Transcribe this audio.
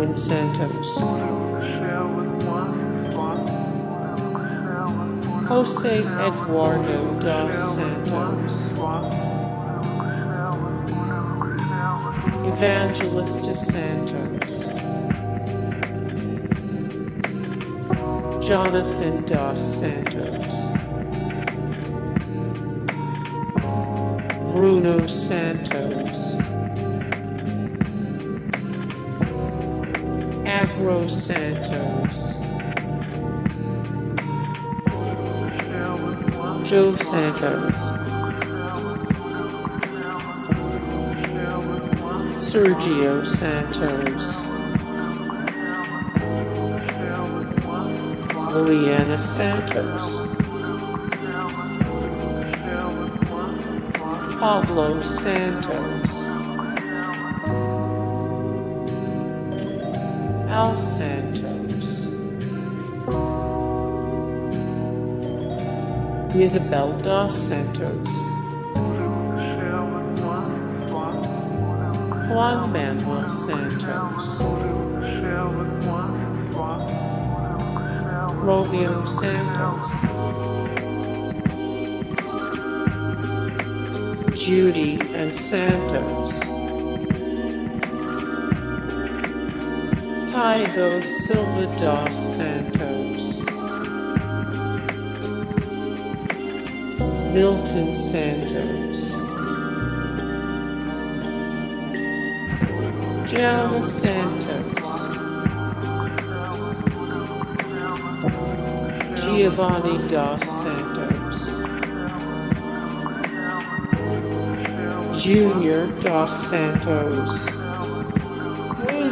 Arwind Santos. Jose Eduardo Dos Santos. Evangelista Santos. Jonathan Dos Santos. Bruno Santos. Aggro Santos. Joe Santos. Sergio Santos. Liliana Santos. Pablo Santos. Al Santos. Isabel Dos Santos. Juan Manuel Santos. Romeo Santos. Judy Ann Santos. Tiago Silva dos Santos. Nlton Santos. Joe Santos. Giovani dos Santos. Junior dos Santos. Hey